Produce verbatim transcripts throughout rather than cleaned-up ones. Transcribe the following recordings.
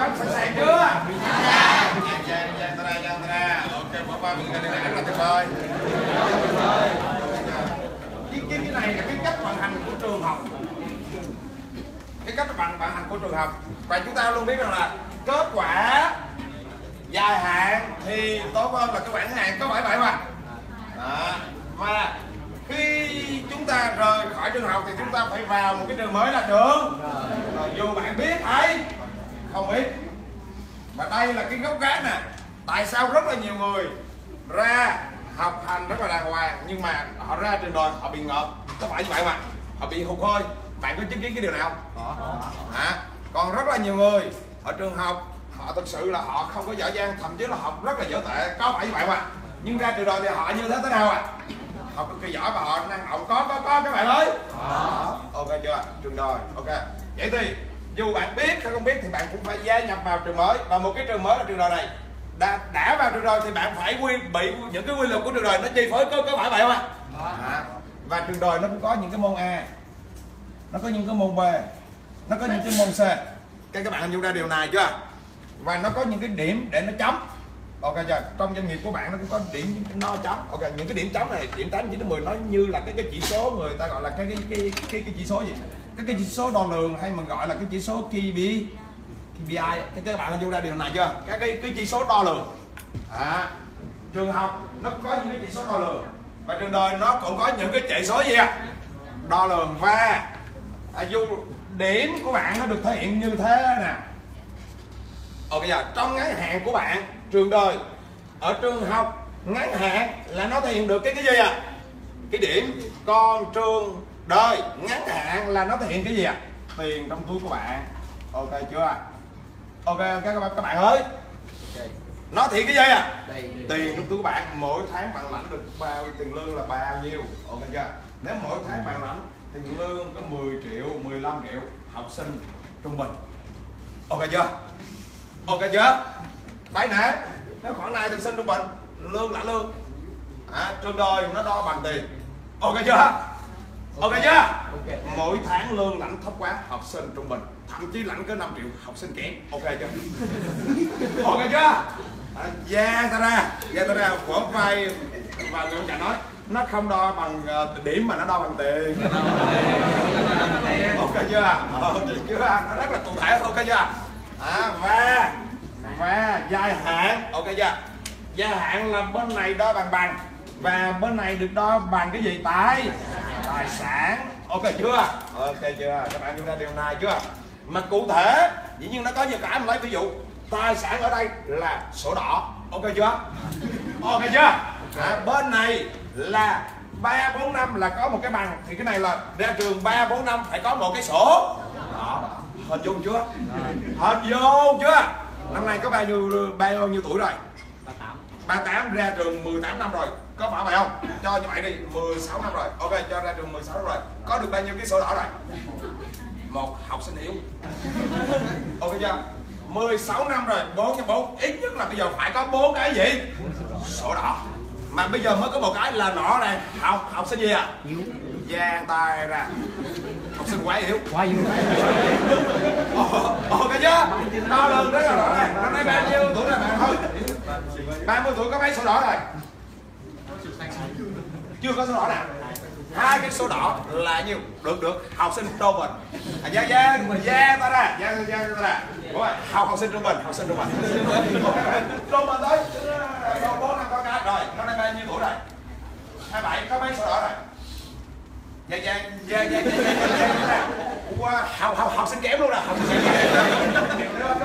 Quán sẵn sàng chưa? Ok, bỏ qua mình là tuyệt vời. Cái này là cái cách vận hành của trường học. Cái cách vận hành của trường học. Và chúng ta luôn biết rằng là kết quả dài hạn thì tốt hơn là cái bản hạn, có phải vậy mà. Đó. Và khi chúng ta rời khỏi trường học thì chúng ta phải vào một cái trường mới là trường. Rồi dù bạn biết hay không biết. Và đây là cái gốc gác nè. Tại sao rất là nhiều người ra học hành rất là đàng hoàng nhưng mà họ ra trường đời họ bị ngợp, có phải như vậy mà họ bị hụt hơi. Bạn có chứng kiến cái điều nào hả? Còn rất là nhiều người ở trường học họ thực sự là họ không có giỏi giang, thậm chí là học rất là dở tệ, có phải như vậy mà nhưng ra trường đời thì họ như thế thế nào ạ? Họ cực kỳ giỏi và họ năng động, có có có các bạn ơi. Ok chưa? Trường đời ok. Vậy thì dù bạn biết hay không biết thì bạn cũng phải gia nhập vào trường mới, và một cái trường mới là trường đời này. Đã, đã vào trường đời thì bạn phải quy bị những cái quy luật của trường đời nó chi phối, có, có phải vậy không ạ? À, và trường đời nó cũng có những cái môn A, nó có những cái môn B, nó có những cái môn C. Các các bạn hình dung ra điều này chưa? Và nó có những cái điểm để nó chấm. Ok chưa? Trong doanh nghiệp của bạn nó cũng có điểm no chấm. Ok, những cái điểm chấm này, điểm tám, chín, mười nó như là cái cái chỉ số người ta gọi là cái cái cái cái, cái chỉ số gì? Cái cái chỉ số đo lường hay mà gọi là cái chỉ số K P I. Thì các bạn vô ra điều này chưa? Các cái, cái chỉ số đo lường. À, trường học nó có những cái chỉ số đo lường và trường đời nó cũng có những cái chỉ số gì ạ? Đo lường. Và à, dù điểm của bạn nó được thể hiện như thế nè. Ok giờ trong ngắn hạn của bạn trường đời ở trường học ngắn hạn là nó thể hiện được cái cái gì ạ? Cái điểm. Còn trường đời ngắn hạn là nó thể hiện cái gì ạ? Tiền trong túi của bạn. Ok chưa? Ok các bạn, các bạn ơi, nó thì cái gì à? Tiền trong túi của bạn mỗi tháng bạn lãnh được bao nhiêu, tiền lương là bao nhiêu? Ok chưa? Nếu mỗi tháng bạn lãnh tiền lương có mười triệu, mười lăm triệu học sinh trung bình. Ok chưa? Ok chưa? Đấy nè, nếu khoảng này học sinh trung bình lương là lương, à, trường đời nó đo bằng tiền. Ok chưa? Ok chưa? Mỗi tháng lương lãnh thấp quá học sinh trung bình, thậm chí lãnh có năm triệu học sinh kém. Ok chưa? Ok chưa? Da ta ra, da ta ra vỗ vai và người trả nói nó không đo bằng điểm mà nó đo bằng tiền. Ok chưa? Ok chưa? Nó rất là cụ thể. Ok chưa? À, và và dài hạn. Ok chưa? Dài hạn là bên này đo bằng bằng và bên này được đo bằng cái gì? Tài tài sản. Ok chưa? Ok chưa? Các bạn chúng ta điều này chưa? Mà cụ thể, dĩ nhiên nó có nhiều cái, mình lấy ví dụ tài sản ở đây là sổ đỏ. Ok chưa? Ok chưa? À, bên này là ba, bốn, năm là có một cái bằng, thì cái này là ra trường ba, bốn, năm phải có một cái sổ đỏ. Hình dung chưa? Hình dung chưa? Năm nay có bao nhiêu, bao nhiêu tuổi rồi? ba tám, ra trường mười tám năm rồi, có phải vậy không? Cho như vậy đi, mười sáu năm rồi. Ok, cho ra trường mười sáu năm rồi, có được bao nhiêu cái sổ đỏ rồi? Một học sinh yếu. Ok chưa? mười sáu năm rồi, bốn nhân bốn ít nhất là bây giờ phải có bốn cái gì? Sổ đỏ. Mà bây giờ mới có một cái là nọ này, học học sinh gì à? Giang tay ra. Học sinh quá yếu. Quá yếu. Ok chưa? Đo lường đấy rồi này, năm nay bao nhiêu tuổi rồi bạn thôi? ba mươi tuổi có mấy sổ đỏ rồi? Chưa có sổ đỏ nào. Hai cái số đỏ là nhiều. Được được, học sinh trung bình. Dạ dạ, dạ ta ra, dạ dạ ta ra. Học học sinh trung bình, học sinh trung bình. Trung bình tới. Còn bốn năm có cái rồi, năm nay bao nhiêu tuổi rồi? hai mươi bảy có mấy số đỏ rồi? Dạ dạ dạ dạ dạ. Qua học học học sinh kém luôn nè, học sinh kém.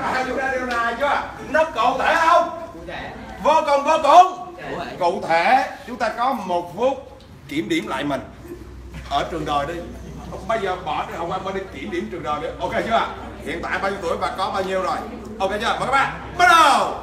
Hai chúng ta điều này chưa? Nó cụ thể không? Vô cùng vô cùng. Cụ thể, chúng ta có một phút kiểm điểm lại mình ở trường đời đi. Bây giờ bỏ đi học qua bên đi kiểm điểm trường đời đi. Ok chưa? Hiện tại bao nhiêu tuổi và có bao nhiêu rồi? Ok chưa? Mời các bạn bắt đầu.